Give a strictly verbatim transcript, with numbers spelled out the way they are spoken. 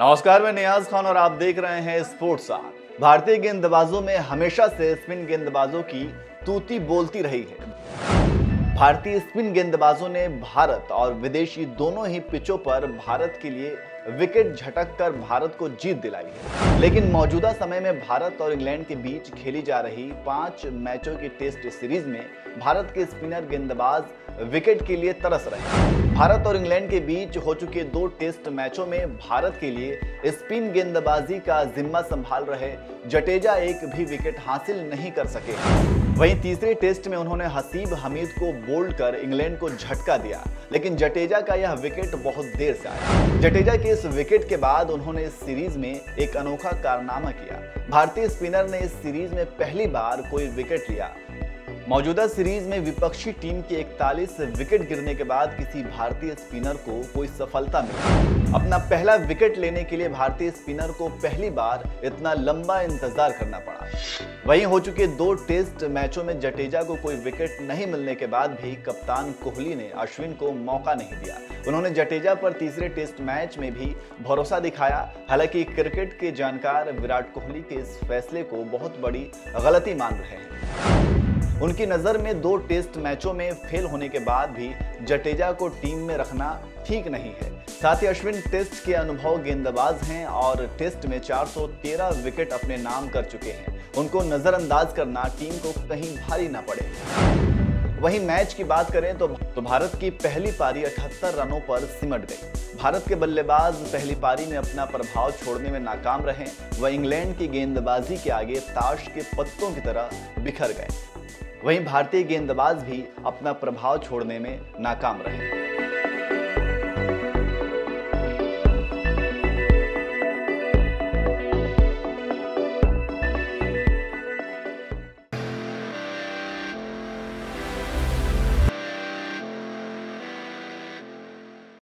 नमस्कार, मैं नियाज खान और आप देख रहे हैं स्पोर्ट्स आर। भारतीय गेंदबाजों में हमेशा से स्पिन गेंदबाजों की तूती बोलती रही है। भारतीय स्पिन गेंदबाजों ने भारत और विदेशी दोनों ही पिचों पर भारत के लिए विकेट झटक कर भारत को जीत दिलाई है। लेकिन मौजूदा समय में भारत और इंग्लैंड के बीच खेली जा रही पांच मैचों की टेस्ट सीरीज में भारत के स्पिनर गेंदबाज विकेट के लिए तरस रहे हैं। भारत और इंग्लैंड के बीच हो चुके दो टेस्ट मैचों में भारत के लिए स्पिन गेंदबाजी का जिम्मा संभाल रहे जडेजा एक भी विकेट हासिल नहीं कर सके। वहीं तीसरे टेस्ट में उन्होंने हसीब हमीद को बोल्ड कर इंग्लैंड को झटका दिया, लेकिन जडेजा का यह विकेट बहुत देर से आया। जडेजा के इस विकेट के बाद उन्होंने इस सीरीज में एक अनोखा कारनामा किया। भारतीय स्पिनर ने इस सीरीज में पहली बार कोई विकेट लिया। मौजूदा सीरीज में विपक्षी टीम के इकतालीस विकेट गिरने के बाद किसी भारतीय स्पिनर को कोई सफलता मिली। अपना पहला विकेट लेने के लिए भारतीय स्पिनर को पहली बार इतना लंबा इंतजार करना पड़ा। वहीं हो चुके दो टेस्ट मैचों में जडेजा को कोई विकेट नहीं मिलने के बाद भी कप्तान कोहली ने अश्विन को मौका नहीं दिया। उन्होंने जडेजा पर तीसरे टेस्ट मैच में भी भरोसा दिखाया। हालांकि क्रिकेट के जानकार विराट कोहली के इस फैसले को बहुत बड़ी गलती मान रहे हैं। उनकी नज़र में दो टेस्ट मैचों में फेल होने के बाद भी जडेजा को टीम में रखना ठीक नहीं है। साथ ही अश्विन टेस्ट के अनुभव गेंदबाज हैं और टेस्ट में चार सौ तेरह विकेट अपने नाम कर चुके हैं। उनको नज़रअंदाज करना टीम को कहीं भारी ना पड़े। वहीं मैच की बात करें तो भारत की पहली पारी अठहत्तर रनों पर सिमट गई। भारत के बल्लेबाज पहली पारी में अपना प्रभाव छोड़ने में नाकाम रहे व इंग्लैंड की गेंदबाजी के आगे ताश के पत्तों की तरह बिखर गए। वहीं भारतीय गेंदबाज भी अपना प्रभाव छोड़ने में नाकाम रहे।